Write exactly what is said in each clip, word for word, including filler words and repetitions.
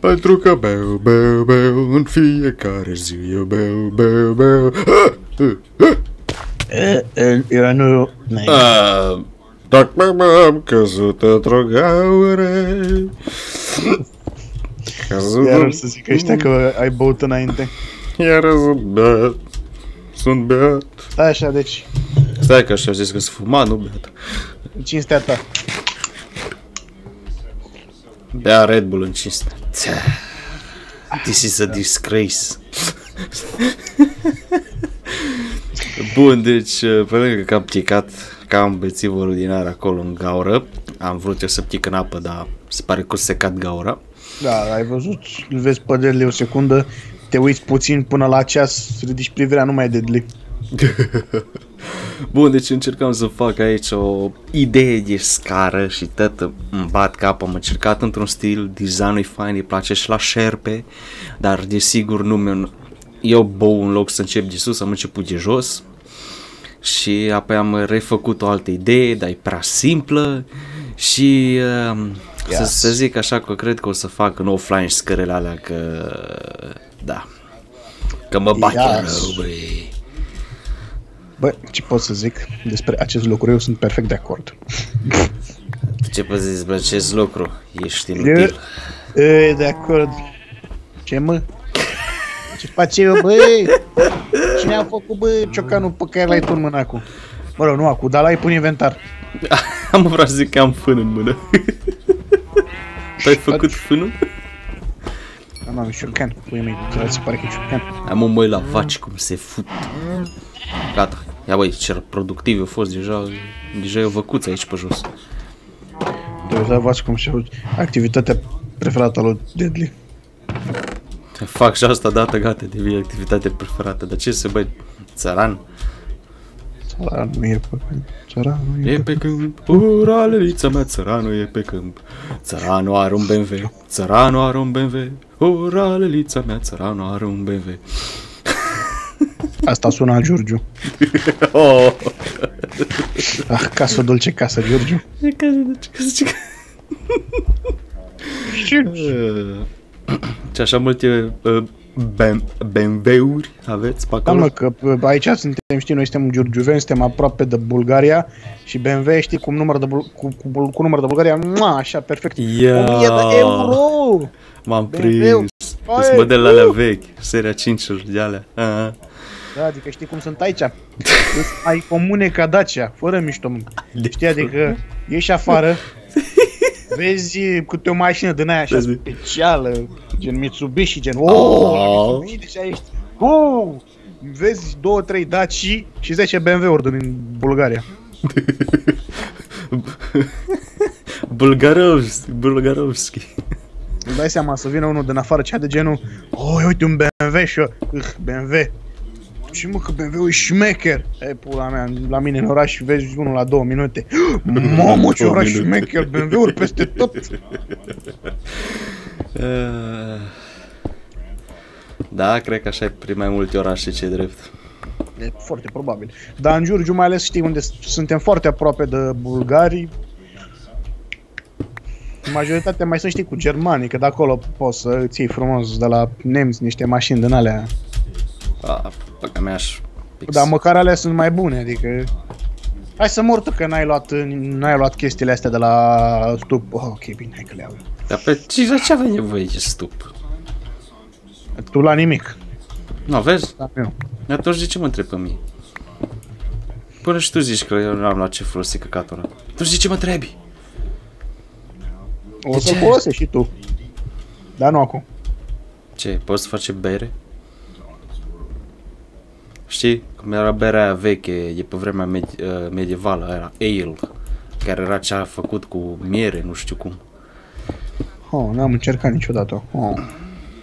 Pentru că beau, beau, beau, în fiecare zi eu beau, beau, beau. Eu nu... Dacă m-am căzut într-o gaură... Iar o să zic ăștia că ai băut înainte. Iar sunt beat. Sunt beat. Așa, deci... Stai că așa zis că sunt fumat, nu beat. Cinstea ta. Bea Red Bull în cinstea. This is a disgrace. Bun, deci, pentru că am pticat, că am bețit o rudinară acolo în gaură. Am vrut eu să ptic în apă, dar se pare că o secat gaura. Da, ai văzut, îl vezi pe Deadly o secundă, te uiți puțin până la ceas, ridici privirea, nu mai e Deadly. Bun, deci încercam să fac aici o idee de scară și tot îmi bat cap, am încercat într-un stil, designul e fain, îi place și la șerpe, dar desigur nu mi-am... Eu bău în loc să încep de sus, am început de jos și apoi am refăcut o altă idee, dar e prea simplă și... Uh, Yes. Să, să zic așa că cred că o să fac în offline scărele alea că... Da. Că mă bat yes. rău, băi. Bă, ce pot să zic despre acest lucru? Eu sunt perfect de acord. Ce pot să zic despre acest lucru? Ești inutil. E, de acord. Ce mă? Ce face eu, băi? Cine a făcut, băi, ciocanul pe care l-ai tu în mână acum? Mă rog, nu acum, dar l-ai pun inventar. Am vrut să zic că am fân în mână. Ai făcut fânul? Am avut șurcan, puie mei, se pare că e șurcan. Am un băi la vaci cum se fut. Gata, ia băi, ce productiv a fost, deja, deja e o văcuță aici pe jos. Te uiți la vaci cum se fut, activitatea preferată a lui Deadly. Fac și asta dată, gata, devine activitatea preferată, dar ce se băi, țăran? Țăranul e pe câmp, țăranul e pe câmp, ura lelița mea, țăranul e pe câmp. Țăranul are un B M W, țăranul are un B M W, ura lelița mea, țăranul are un B M W. Asta sună Giurgiu. Oh. Ah, casă dulce, casă Giurgiu. Casă dulce, casă Giurgiu. Și așa multe... Uh, B M W-uri aveți pe acolo? Da, mă, că aici suntem, știi, noi suntem giurgiuveni, suntem aproape de Bulgaria și B M W, știi, cu număr de, Bul cu, cu, cu număr de Bulgaria, mua, așa, perfect. Yeah. o mie de euro! M-am prins, sunt modele alea vechi, seria cinci-uri de alea. Aha. Da, adică știi cum sunt aici? Ai comune ca Dacia, fără mișto, știi, adică ieși afară. Vezi câte o mașină din aia așa specială, gen Mitsubishi, gen ooo, deci aici, ooo, vezi două, trei Daci și zece B M W-uri din Bulgaria. Bulgarovski, Bulgarovski. Îmi dai seama să vină unul din afară, cea de genul, ooo, uite un B M W și eu, B M W. Și mă, că B M W e șmecher. E, pula mea, la mine în oraș vezi unul la două minute. Mamă, ce oraș șmecher, B M W-uri peste tot. Da, cred că așa e prin mai multe orașe, ce drept. E foarte probabil. Dar în Giurgiu, mai ales știi unde suntem foarte aproape de bulgari. Majoritatea mai sunt, știi, cu germanii, că de acolo poți să ții frumos de la nemți niște mașini din alea. A, păcă mi-aș... Dar măcar alea sunt mai bune, adică... Hai să mor tu că n-ai luat, luat chestiile astea de la stup. Oh, ok, bine, hai că le iau. Dar pe ce aveai nevoie de stup? Tu la nimic. Nu, vezi? Da, eu. Atunci de ce mă întrebi pe mine? Până și tu zici că eu n-am luat ce folosi căcatul ăla. Atunci de ce mă întrebi? O să folosești și tu. Dar nu acum. Ce, poți să faci bere? Știi? Cum era berea aia veche, de pe vremea med medievală, era ale, care era cea făcut cu miere, nu știu cum. Oh, n-am încercat niciodată. Oh.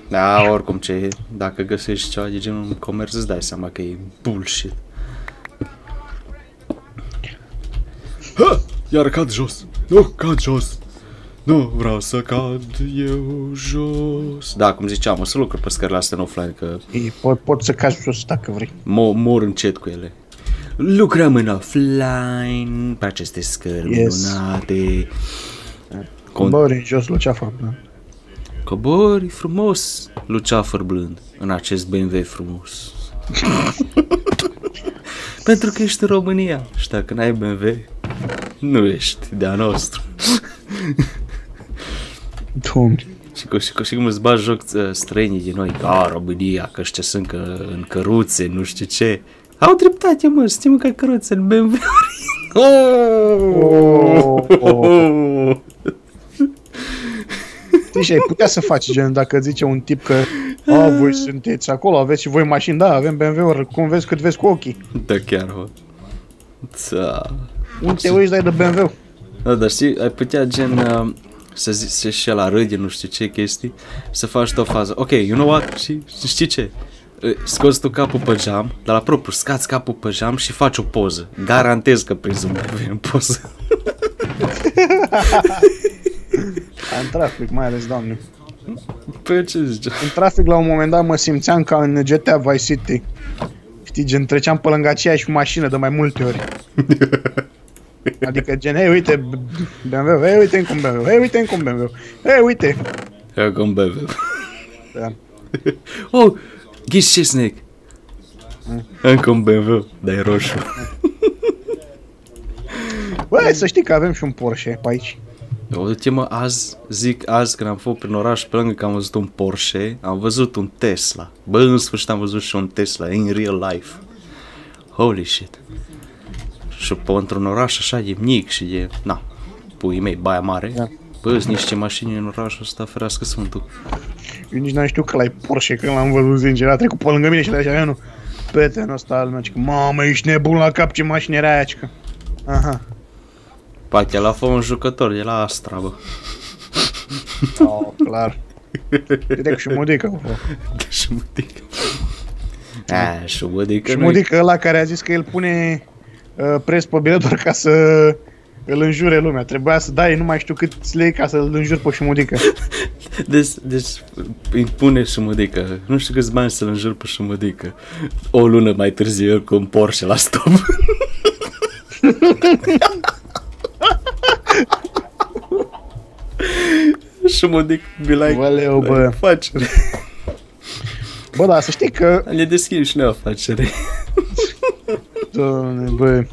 Da, oricum ce e, dacă găsești ceva de genul în comerț, îți dai seama că e bullshit. Ha! Iar cad jos! Nu, cad jos! Nu vreau să cad eu jos. Da, cum ziceam, o să lucrez pe scările astea în offline, că... Ei, pot, pot să cazi jos dacă vrei. Mo mor încet cu ele. Lucrăm în offline, pe aceste scări yes. lunate. Cont... Bă, jos, la ceafă, da. Cobori frumos, Luceafăr blând, în acest B M W frumos. Pentru că ești în România și dacă n-ai B M W, nu ești de-a nostru. Dom'le. Și cum îți bagi joc străinii din noi, a, România, că ăștia sunt în căruțe, nu știu ce. Au dreptate, mă, suntem ca căruțe în B M W-uri. Oh! Și ai putea să faci, gen, dacă zice un tip că a, voi sunteți acolo, aveți și voi mașini, da, avem B M W-uri, cum vezi, cât vezi cu ochii. Da, chiar, mă. Unde te uiți, dai de B M W? Da, dar știi, ai putea, gen, să zici și la râde, nu știu ce chestii, să faci tot fază. Ok, you know what? Și știi ce? Scoți tu capul pe geam, dar la propriu, scați capul pe geam și faci o poză. Garantez că prinzi un B M W în poză. În trafic, mai ales, doamne. Păi ce zice? În trafic, la un moment dat, mă simțeam ca în G T A Vice City. Știi, gen, treceam pe lângă aceeași mașină de mai multe ori. Adică, gen, hei, uite, B M W, hei, uite-mi cu B M W, hei, uite-mi cu B M W, hei, uite! Hei, cu B M W. Da. Oh, ghici ce, Snake? Încă un B M W, dar-i roșu. Băi, să știi că avem și un Porsche pe aici. Uite, mă, azi, zic azi când am fost prin oraș, pe lângă că am văzut un Porsche, am văzut un Tesla. Bă, în sfârșit am văzut și un Tesla, in real life. Holy shit. Și pe într-un oraș așa e mic și e, na, puii mei, Baia Mare. Da. Bă, sunt niște mașini în orașul ăsta, ferească Sfântul. Eu nici n-am știut că l-ai Porsche, când l-am văzut, sincer, a trecut pe lângă mine și le-așa, nu. Prietenul ăsta al meu, că mamă, ești nebun la cap, ce mașină era aia, că... Aha. Pate, l-a fost un jucător, de la Astra, bă. Oh, clar. Uite că și Mudică a fost. Da, și Mudică. A, și Mudică. Și Mudică ăla care a zis că el pune uh, preț pe bilet doar ca să îl înjure lumea. Trebuia să dai, nu mai știu cât lei ca să îl înjuri pe și Mudică. Deci, deci îi pune și Mudică. Nu știu câți bani să-l înjur pe și Mudică. O lună mai târziu cu un Porsche la stop. Și mă dic, bilai, valeu, bă. Afacere. Bă, da, să știi că... Ne deschid și noi afacere. Doamne, bă.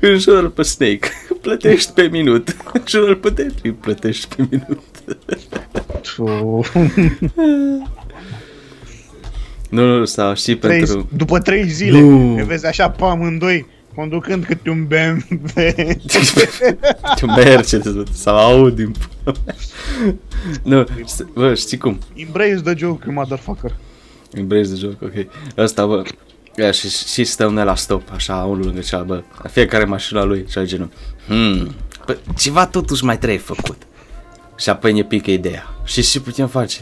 Înjură-l pe Snake, plătești pe minut. Înjură-l pe Deadly, plătești pe minut. Nu, nu, stau, știi, trei, pentru... După trei zile, ne vezi așa pe amândoi. Conducând câte un B M W. Un Mercedes, sau Audi. Nu, bă, știi cum? Embrace the joke, motherfucker. Embrace the joke, ok. Asta, bă, și, și stăm noi la stop, așa, unul lângă cea, bă. Fiecare mașina lui, cea genul. Hmm, bă, ceva totuși mai trebuie făcut. Și apoi ne pică ideea. Și ce putem face?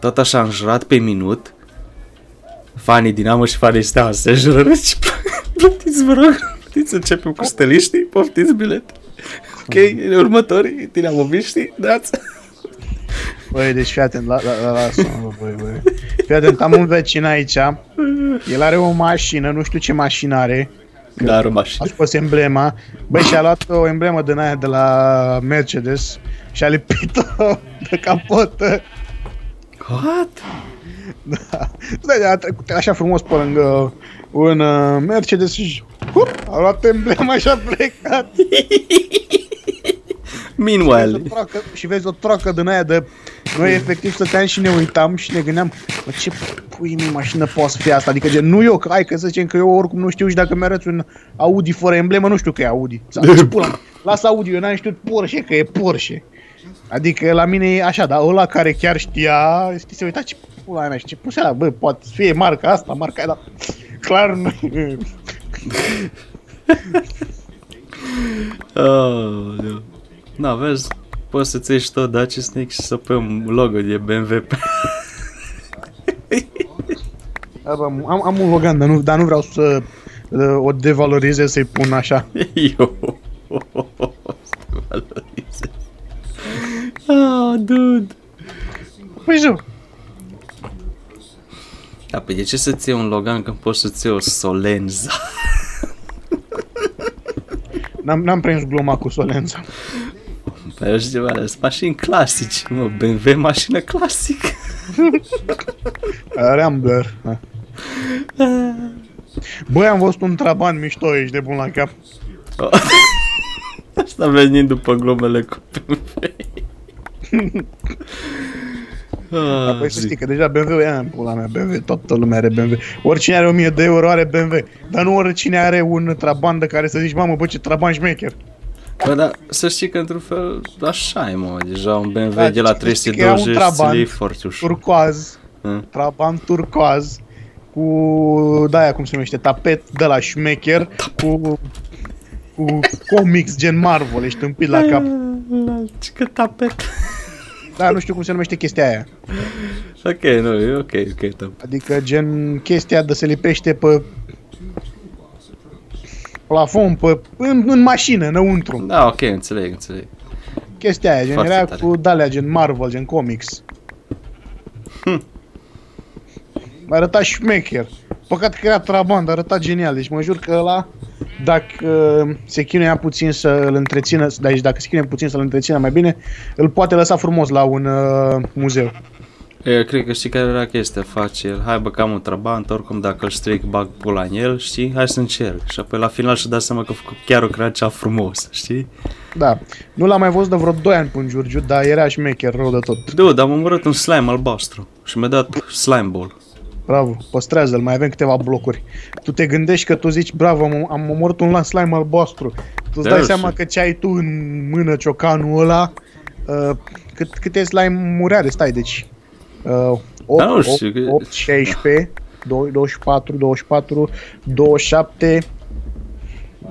Tot așa am jurat pe minut. Fanii Dinamo și fanii Steaua se jură și plătiți, vă rog, plătiți, să începem cu stăliștii, poftiți bilet. Ok, următorii, dinamoviștii, dați. Băi, deci fii atent, la, la, la, lasă-mă, băi, băi. Fii atent, am un vecin aici, el are o mașină, nu știu ce mașină are. Da, are o mașină. A scos emblema, băi, și-a luat o emblemă din aia de la Mercedes și-a lipit-o de capotă. What? Da, da, a trecut așa frumos pe lângă un uh, Mercedes și hup, a luat emblema și a plecat. Meanwhile. Și vezi o troacă din aia de... Noi efectiv stăteam și ne uitam și ne gândeam, bă, ce pui mi mașină poate să fie asta? Adică gen, nu eu, că hai că să zicem că eu oricum nu știu și dacă mi-arăți un Audi fără emblemă, nu știu că e Audi. Lasă Audi, eu n-am știut Porsche, că e Porsche. Adică la mine e așa, dar ăla care chiar știa, știi, se uita ce pula mea și ce pusea, bă, poate fie marca asta, marca aia, dar clar nu. Oh, da. Na, vezi, poți să-ți ieși tot Dacia Snake și să pui un logo de B M W pe... am, am un Logan, dar nu, dar nu vreau să o devalorizez, să-i pun așa. Eu să devalorizez. Oh, dude. Păi jur. Da, pe de ce să-ți iei un Logan când poți să-ți iei o Solenza? N-am prins gluma cu Solenza. Păi eu știu, sunt mașini clasici, mă, B M W, mașină clasic. Rambler. Băi, am văzut un Trabant mișto, ești de bun la cap. Asta venind după glumele cu B M W. Ah, apoi să știi că deja B M W e în pula mea, B M W, toată lumea are B M W. Oricine are o mie de euro are B M W, dar nu oricine are un Trabant de care să zici, mamă, bă, ce Trabant șmecher. Bă, dar să știi că într-un fel așa e, mă, deja un B M W da, de la trei sute douăzeci să-l iei foarte ușor. Turcoaz, hmm? Trabant turcoaz, cu, da, aia cum se numește, tapet de la șmecher, cu, cu comics gen Marvel, ești împit la cap. Ce că tapet. Da, nu știu cum se numește chestia aia. Ok, nu, e ok, ok, top. Adică gen chestia de se lipește pe plafon, pe, în, în mașină, înăuntru. Da, ok, înțeleg, înțeleg. Chestia aia, gen, era cu dalea, gen Marvel, gen comics. Hm. Arăta șmecher. Păcat că era Trabant, arăta genial. Deci mă jur că ăla, dacă se chinuia puțin să-l întrețină, deci dacă se chinuie puțin să-l întrețină mai bine, îl poate lăsa frumos la un uh, muzeu. Eu cred că știi care era chestia, face el, hai bă, că am un Trabant, oricum dacă îl stric, bag pula în el, știi, hai să încerc. Și apoi la final și-a dat seama că a făcut chiar o creacea frumos, știi? Da, nu l-am mai văzut de vreo doi ani până Giurgiu, dar era șmecher rău de tot. Da, dar m-am urât un slime albastru și mi-a dat slime ball. Bravo, păstrează-l, mai avem câteva blocuri. Tu te gândești că tu zici, bravo, am, am omorât un lans slime albastru. Tu îți dai seama că ce ai tu în mână, ciocanul ăla, uh, cât, câte slime-uri are, stai, deci uh, opt, opt, opt, șaisprezece, douăzeci și patru, douăzeci și patru, douăzeci și șapte,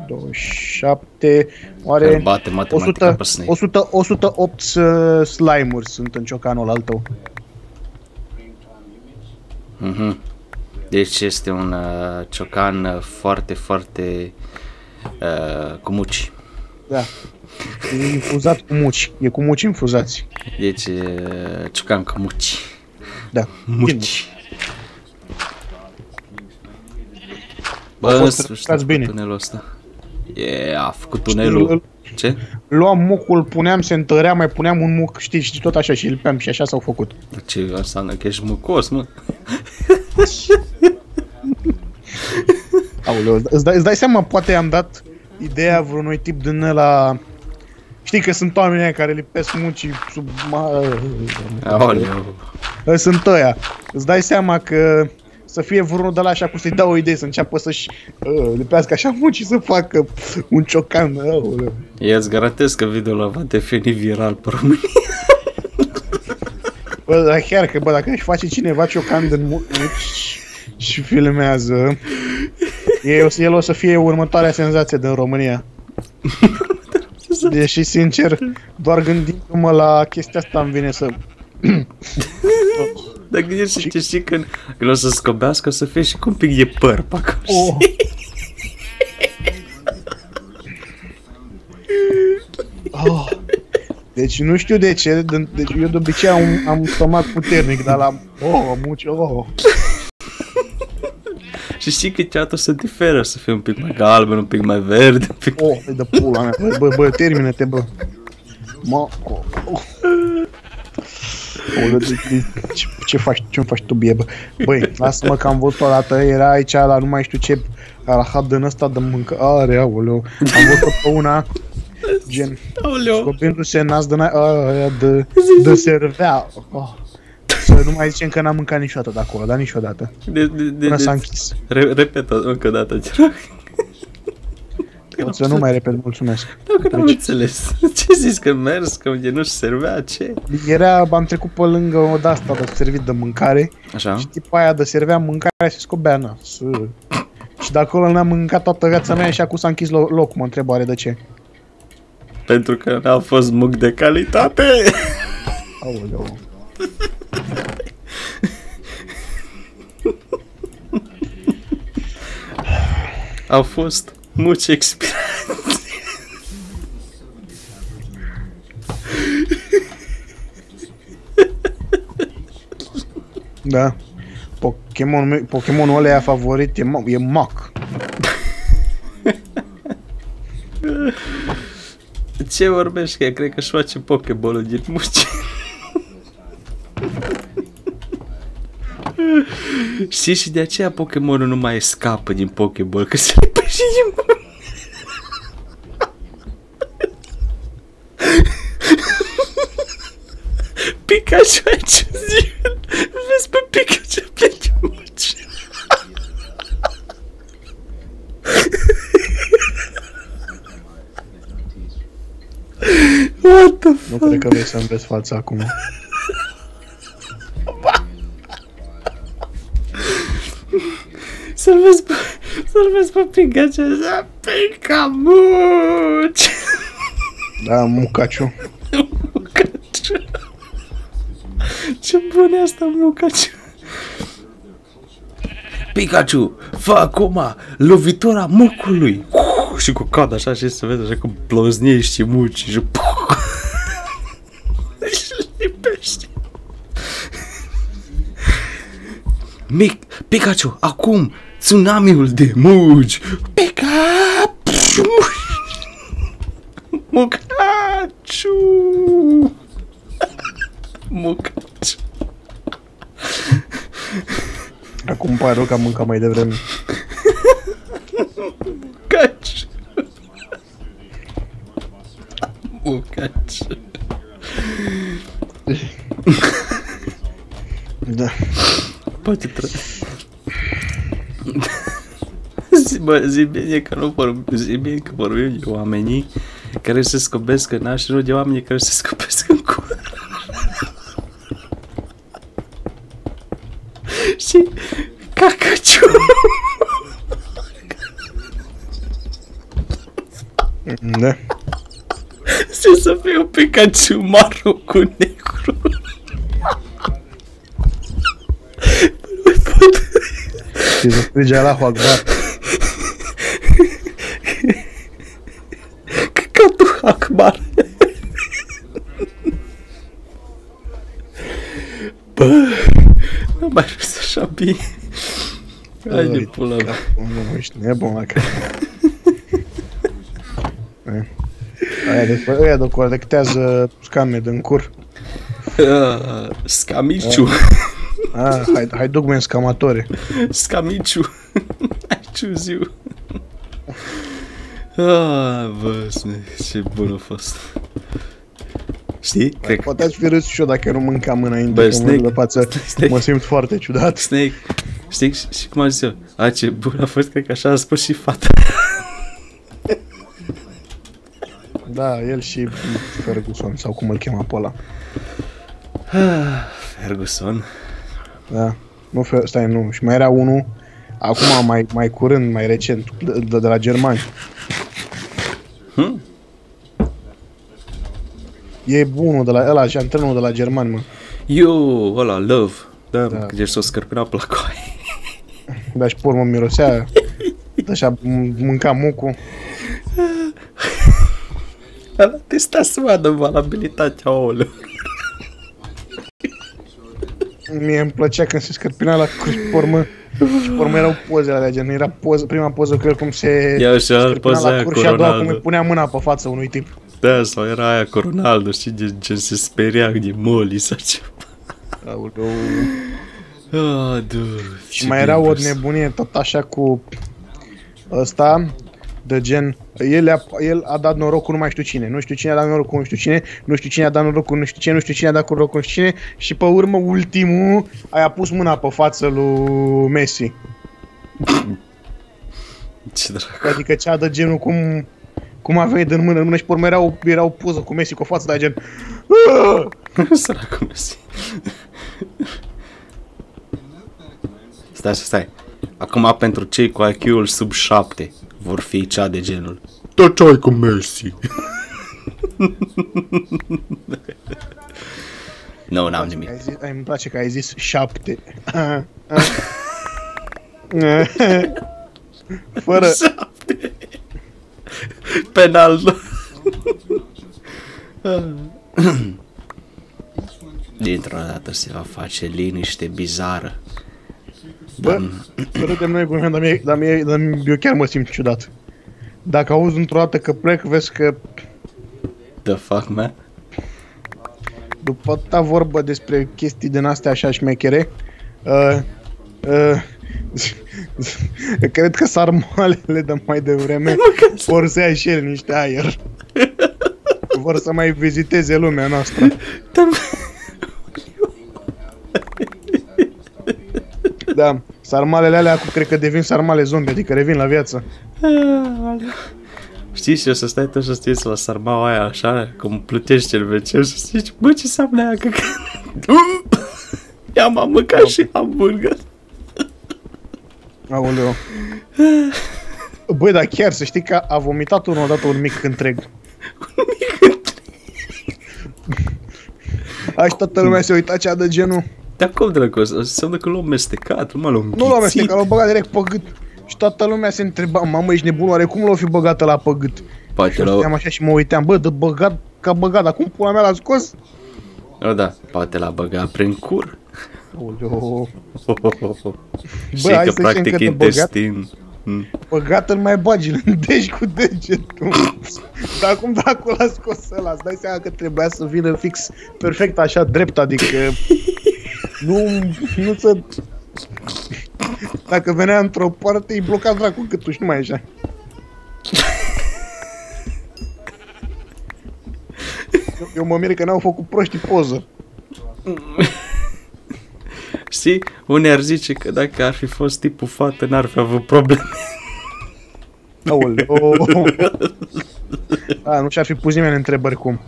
douăzeci și șapte, oare o sută, o sută, o sută opt slime-uri sunt în ciocanul al tău. Mm-hmm. Deci este un uh, ciocan uh, foarte, foarte uh, cu muci. Da, e infuzat cu muci, e cu muci infuzați. Deci uh, ciocan cu muci. Da, muci. Bă, stați bine. Tunelul ăsta. Yeah, a făcut tunelul. Ce? Luam mucul, îl puneam, se întărea, mai puneam un muc, știi, și tot așa, și îl peam, și așa s-au făcut. Ce înseamnă că ești mucos, mă? Aoleu, îți dai, îți dai seama, poate am dat ideea vreunui tip din ăla... Știi că sunt oamenii care lipesc muncii sub... Aoleu... Sunt ăia. Îți dai seama că... Să fie vreunul de la așa cum să-i dau o idee, să înceapă să-și uh, lipească așa mult și să facă un ciocan. Uh, Eu îți garantez că video-ul ăla va deveni viral pe România. Bă, dar chiar că, bă, dacă își face cineva ciocan din muci și filmează, el, el o să fie următoarea senzație din România. Deși, sincer, doar gândindu-mă la chestia asta îmi vine să... Dacă gândești ce știi când, când o să scobească, o să fie și cu un pic de păr pe acolo, oh. Oh. Deci nu știu de ce, de, deci eu de obicei am, am stomac puternic, dar la... Oh, muci, oh. Și știi că ceatul se diferă, să fie un pic mai galben, un pic mai verde, un pic... Oh, de pula mea, bă, bă, bă, termină-te, bă. Ma... Oh. O, ce, ce faci? Ce-mi faci tu, bie, bă? Băi, lasă-mă că am văzut o dată, era aici la nu mai știu ce, la hub din ăsta de mâncare, aoleu. Am văzut pe una, gen, scopindu-se nas de, de, de servea. Oh. Să nu mai zicem că n-am mâncat niciodată de acolo, dar niciodată. De, de, de, până s-a închis. Re, Repetă încă o dată, ce rog. Să nu mai repet, mulțumesc. Da, că n-am înțeles. Ce zici, că mers, că nu-și servea, ce? Era, am trecut pe lângă o de-asta de servit de mâncare. Așa. Și tipul aia de servea mâncarea și scobea nasul. Și de acolo n-am mâncat toată viața mea și acum s-a închis locul, mă întrebare de ce. Pentru că n-a fost muc de calitate. Aoleu. Au fost muci experiență. Da. Pokémon, Pokémonul ăla e favorit, e, e Mac. ce vorbești? Că cred că își face Pokéball-ul din muci. Știi, și de aceea Pokémonul nu mai scapă din Pokéball, că se lipește din muci. Pikachu a ciuzit. Vezi pe Pikachu plece muci. What the fuck? Nu cred că vrei să-mi vezi fața acum. Să-l vezi pe... Să-l vezi pe Pikachu. Pica muci. Da, Mucaciu. Mucaciu. Ce bună asta, Mucaciu. Pikachu, fă acum lovitura mucului. Și cu cadă așa și se vede așa cum ploznești și muci și... Mic, Pikachu, acum tsunamiul de muci. Pika! Mucaciu! Mucaciu! Acum pare rău că am mâncat mai devreme. Mucaciu! Mucaciu! Da. Poate trebuie. Zi, bă, zi bine că nu vorbim, zi bine că vorbim de oamenii care se scobesc în naș, nu de oamenii care se scobesc în cur. Și... Cacaciu! Da. Se să fie un Pikachu maro cu negru. Și să strige Allahu Akbar. Căcatul Akbar. Bă, nu mai râs așa bine. Hai de pula mea. Nu, ești nebun la capul. Aia de colectează scame din cur. Scamiciu. Ah, hai, hai dugme scamatore. Scamiciu. Ai ciuziu. Ah, bă, ce bun a fost. Știi? Cred că... Poate aș fi râs și eu dacă nu mâncam înainte. Bă, Snake, față, Snake. Mă simt foarte ciudat. Snake, știi? Și, și cum am zis eu? A, ce bun a fost, cred că așa a spus și fata. Da, el și Ferguson, sau cum îl chema pe ăla. Ah, Ferguson. Da, nu, stai, nu, și mai era unul, acum mai, mai curând, mai recent, de, de la germani. Hmm? E bunul de la, ăla, și antrenul de la germani, mă. Eu, ăla, Love, da, da. Când ești o scârpina pe la coaie. Da, și pe urmă mirosea, așa, mânca mucul. Ăla testa să vadă valabilitatea ouălor. Mie îmi plăcea când se scârpina la curșpormă. Și pormă erau pozele alea, gen, era poza, prima poză cu el cum se scârpina la curș și a doua cum îi punea mâna pe față unui tip. Da, sau era aia cu Ronaldo, știi, gen, gen se speria de Molly sau ceva. Aoleu. Ah, dur. Și mai era o nebunie tot așa cu ăsta, de gen, el a, el a dat noroc cu nu mai știu cine, nu știu cine a dat noroc cu nu știu cine, nu știu cine a dat noroc cu nu știu cine, nu știu cine a dat noroc cu nu știu cine și pe urmă ultimul a pus mâna pe față lui Messi. Ce dracu. Adică cea de genul cum, cum aveai din mână în mână și pe urmă era o, era o poză cu Messi cu o față de gen. Săracu Messi. Stai, stai. Acum pentru cei cu I Q-ul sub șapte vor fi cea de genul tot ce ai cu Messi. Nu, n-am nimic. Îmi place că ai zis șapte. Fără șapte. Penal. Dintr-o dată se va face liniște bizară. Bă, râdem noi cu mine, dar, mie, dar, mie, dar eu chiar mă simt ciudat. Dacă auzi într-o dată că plec, vezi că the fuck, man? După ta vorbă despre chestii din astea așa șmechere, uh, uh, cred că sarmalele de mai devreme vor să ia și el niște aer. Vor să mai viziteze lumea noastră. Da, sarmalele alea acum cred că devin sarmale zombie, adică revin la viață. Știi, și o să stai tu și o să te uiți la sarmaua aia așa, cum plutești cel veceu și să zici, bă, ce înseamnă aia, că ia m-am mâncat și hamburger. Aoleu. Băi, dar chiar să știi că a vomitat unul odată un mic întreg. Un mic întreg? Așa toată lumea se uita cea de genul. Dar cum, drăguț? Înseamnă că l-a amestecat, l-a înghițit. Nu l-a amestecat, l-a băgat direct pe gât. Și toată lumea se întreba, mamă, ești nebun, oare cum l-a fi băgată la pe gât? Poate l-a... Și așa și mă uitam, bă, de băgat ca băgat, acum pula mea l-a scos? O, da, poate l-a băgat prin cur. Oleo. Bă, hai să zicem că intestin. Băgat îl mai bagi, îl îndești cu degetul. Dar acum dacă l-a scos ăla, îți dai seama că trebuia să vină fix perfect așa drept, adică... Nu, nu să... Dacă venea într-o parte, îi bloca dracu câtul și nu mai așa. Eu, eu mă mir că n-au făcut proștii poză. Știi? Unii ar zice că dacă ar fi fost tipul fată, n-ar fi avut probleme. Aoleu. A, nu și-ar fi pus nimeni întrebări cum.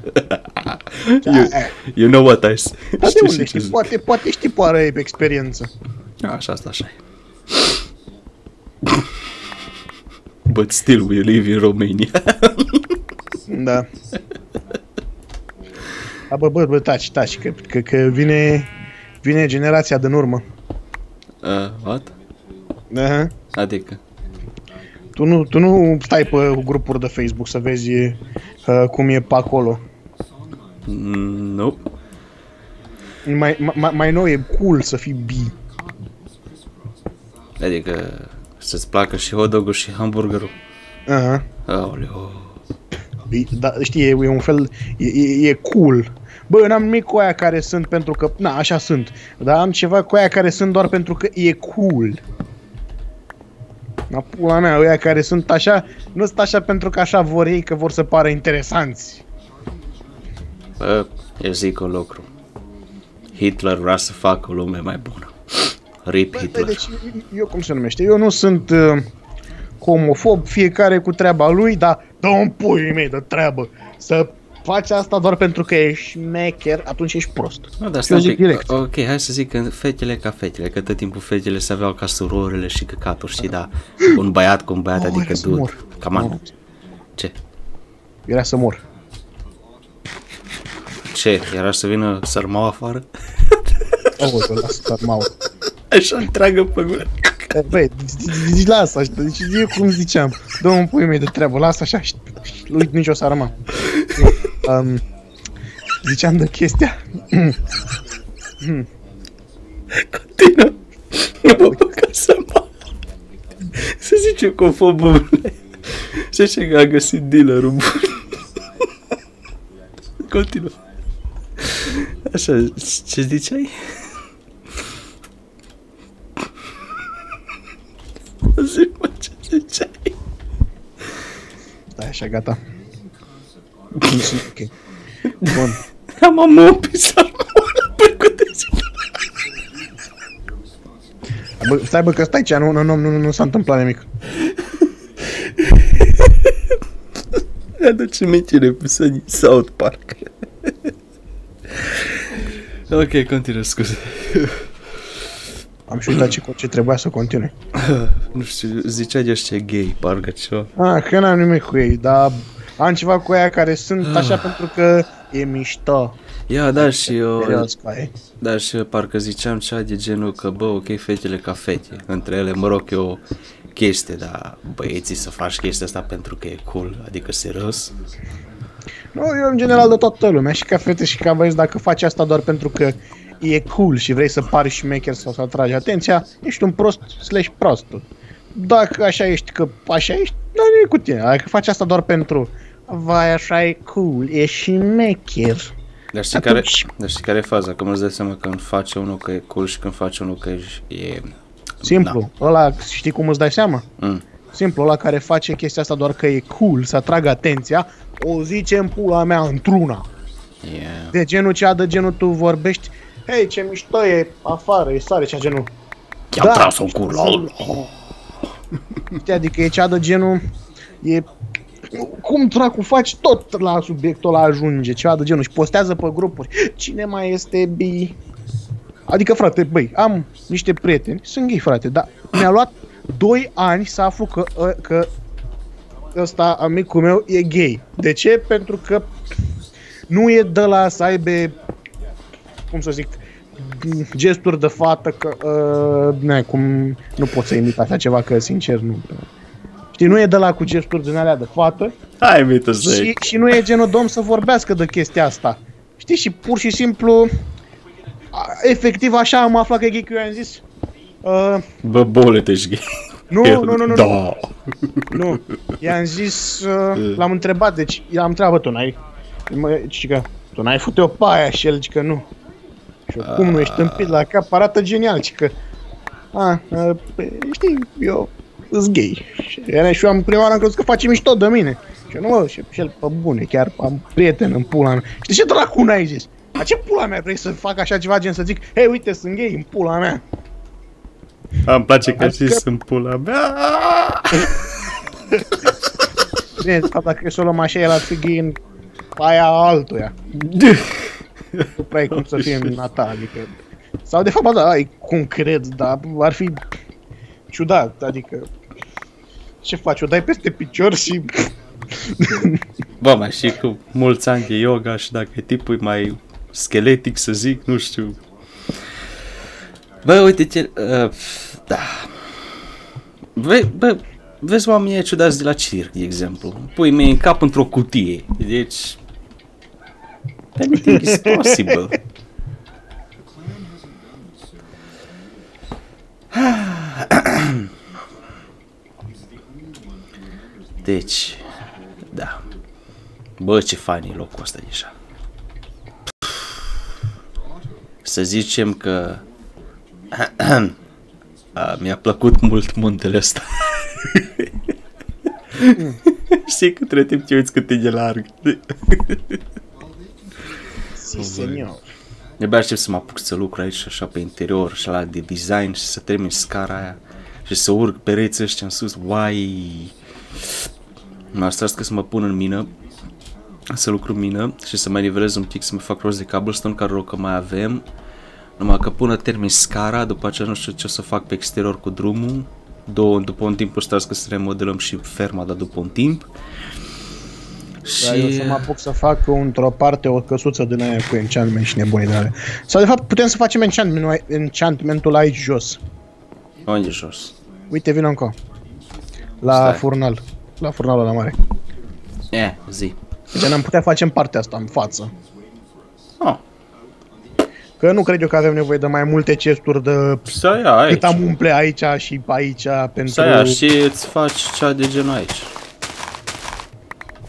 You, you know what I say. Dar de unde știi? Poate, poate știi, poate experiență. Așa, asta așa e. But still we live in Romania. Da. A, bă, bă, bă, taci, taci, că, că, că vine... Vine generația din urmă. Uh, what? Uh-huh. Adică? Tu nu, tu nu stai pe grupuri de Facebook să vezi uh, cum e pe acolo. Mm, nu. Mai, mai, mai nou e cool să fii bi. Adică să-ți placă și hotdog-ul și hamburgerul. Aha. Uh-huh. Aoleu. Da, știi, e, e un fel, e, e cool. Bă, eu n-am nimic cu aia care sunt pentru că, na, așa sunt. Dar am ceva cu aia care sunt doar pentru că e cool. Na, pula mea, aia care sunt așa, nu sunt așa pentru că așa vor ei, că vor să pară interesanți. Bă, eu zic un lucru. Hitler vrea să facă o lume mai bună. Rip Bă, Hitler. Deci, eu cum se numește? Eu nu sunt uh, homofob, fiecare cu treaba lui, dar dă-mi puii mei de treabă. Să... Faci asta doar pentru că ești șmecher, atunci ești prost. No, dar stai zic direct. Ok, hai să zic că fetele ca fetele, că tot timpul fetele se aveau ca surorile și căcaturi, știi, da. Un băiat cu un băiat, oh, adică dude. Caman. Ce? Era să mor. Ce? Era să vină sarmaua afară? O, oh, să las sarmaua. Așa întreagă pe gură. Băi, lasă așa, deci eu cum ziceam, dă un pui mei de treabă, lasă așa și lui nici o sarma. Um, ziceam de chestia. Continuă. Nu mă băga să mă. Să zicem că o fă bune. Și așa că a găsit dealerul bun. Continuă. Așa, ce ziceai? Zic, mă, ce ziceai? Da, așa, gata. Ok. Bun. Am amăpit sarmala pe cuteți. Stai, bă, că stai cea, nu, nu, nu, nu, nu s-a întâmplat nimic. Aduce mintire pusă din South Park. Ok, continuă, scuze. Am și uitat ce, ce trebuia să continui. Nu știu, zicea de ăștia gay, parcă ceva. Ah, că n-am nimic cu ei, dar... Am ceva cu aia care sunt așa pentru că e mișto. Ia, da, și eu... Da, și parcă ziceam cea de genul că, bă, ok, fetele ca fete. Între ele, mă rog, e o chestie, dar băieții să faci chestia asta pentru că e cool, adică serios. Nu, eu în general de toată lumea, și ca fete și ca băieți, dacă faci asta doar pentru că e cool și vrei să pari șmecher sau să atragi atenția, ești un prost slash prostul. Dacă așa ești, că așa ești, dar nu e cu tine. Dacă faci asta doar pentru vai, așa e cool, e și mecher. Dar știi, atunci... care, dar știi care e faza? Că îți dai seama când face unul că e cool și când face unul că e... Simplu, da. Ăla, știi cum îți dai seama? Mm. Simplu, ăla care face chestia asta doar că e cool, să atragă atenția, o zice în pula mea, într-una. Yeah. De genul cea, de genul tu vorbești, hei, ce mișto e afară, e sare, cea genul. I-am da, tras-o cu lol. Adică e cea de genul, e... Cum dracu faci, tot la subiectul ăla ajunge, ceva de genul, și postează pe grupuri. Cine mai este bi? Adică, frate, băi, am niște prieteni, sunt gay, frate, dar mi-a luat doi ani să aflu că, că ăsta, amicul meu, e gay. De ce? Pentru că nu e de la să aibă, cum să zic, gesturi de fată, că, uh, ne, cum, nu pot să imit așa ceva, că, sincer, nu... Știi, nu e de la cu gesturi din alea de fată. Hai, mită, și, și nu e genul domn să vorbească de chestia asta. Știi, și pur și simplu, a, efectiv, așa am aflat că e gay, că eu am zis. Uh, Bă, bole, te-și gay. Nu, nu, nu, nu, nu. Da. Nu, i-am zis, uh, l-am întrebat, deci, l-am întrebat, tu n-ai, că, tu n-ai fute-o pe aia, și el zice că nu. Și eu, cum nu ești tâmpit la cap, arată genial, zice că, a, uh, pe, știi, eu... Sunt gay. Și eu am prima oară am crezut că face mișto de mine. Și eu nu mă, și el pe bune, chiar am prieten în pula mea. Și de ce dracu n-ai zis? A ce pula mea vrei să fac așa ceva, gen să zic, hei, uite, sunt gay, în pula mea. A, îmi place că zici, sunt pula mea. Bine, dacă e să o luăm așa, el ar fi gay în aia altuia. Nu prea e cum să fie în a ta, adică... Sau de fapt, da, e concret, dar ar fi... ciudat, adică, ce faci, o dai peste picior și... Bă, mai știi cu mulți ani de yoga și dacă e tipul mai scheletic, să zic, nu știu. Bă, uite ce... Uh, da. Ve, bă, vezi oamenii ciudați de la circ, de exemplu. Pui mie în cap într-o cutie, deci... Anything is possible. Deci, da. Bă, ce fain e locul ăsta deja. Să zicem că mi-a plăcut mult muntele ăsta. Mm. Știi cât de timp te uiți cât e de larg. Si, senior. De-abia aștept să mă apuc să lucru aici așa pe interior și la de design și să termin scara aia și să urc pereții ăștia în sus. Uai! M-ar stres că să mă pun în mină, să lucru în mină și să mai nivelez un pic, să mă fac rost de cobblestone, care rău că mai avem. Numai că până termin scara, după aceea nu știu ce o să fac pe exterior cu drumul. Două, după un timp o să trebuie să remodelăm și ferma, dar după un timp. Da, și... eu să mă apuc să fac într-o parte o căsuță din aia cu enchantment și nebunii de alea. Sau de fapt putem să facem enchantment, enchantmentul aici jos. Unde jos? Uite, vino încă. La Stai. furnal. La furnalul ăla mare. E, yeah, zi. Deci n-am putea face în partea asta, în față. Oh. Că nu cred eu că avem nevoie de mai multe chesturi de... Să ia aici. Cât am umple aici și aici pentru... Să ia și îți faci cea de genul aici.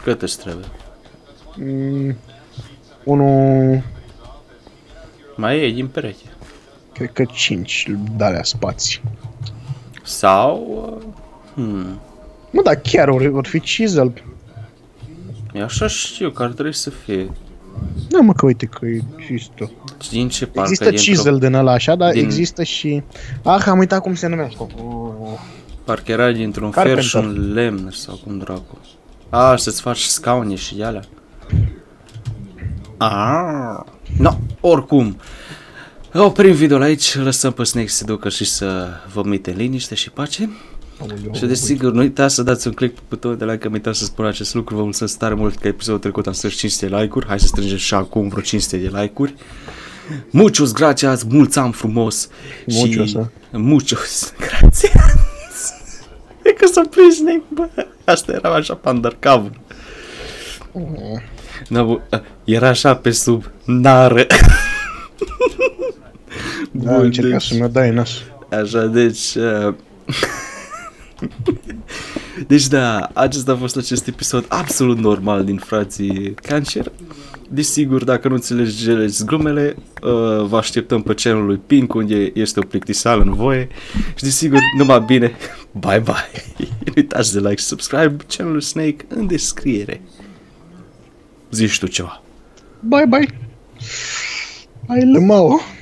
Cât îți trebuie? Mm, unul... Mai e din pereche. Cred că cinci de-alea spații. Sau... Hmm. Mă, dar chiar or fi chisel. E așa, știu că ar trebui să fie. Da, mă, că uite că există. Din ce parcă există chisel din ăla așa, dar din... există și... Ah, am uitat cum se numește. Parcă era dintr-un fer și un lemn sau cum dracu. A, să-ți faci scaune și de alea. Aaaa. No, oricum. Oprim video-ul aici, lăsăm pe Snake să se ducă și să vomite în liniște și pace. Și desigur, nu uitați să dați un click pe butonul de like, că mi-a uitat să spun acest lucru. Vă mulțumesc tare mult că episodul trecut am strâns cinci sute de like-uri. Hai să strângem și acum vreo cinci sute de like-uri. Muchos gracias, mulți am frumos. Muchos, și... Muchos gracias. E că s-a prins Snake, bă. Asta era așa pe undercover. Mm. Era așa pe sub nară. Da, bun, încerca deci... să mă dai nas. Așa, deci... Uh... Deci da, acesta a fost acest episod absolut normal din Fratii Cancer. Desigur, dacă nu înțelegi cele zglumele, vă așteptăm pe channelul lui Pink, unde este o plictisală în voie. Și desigur, numai bine, bye bye. Nu uitați de like și subscribe, channelul Snake în descriere. Zici tu ceva. Bye bye. Ai lămau.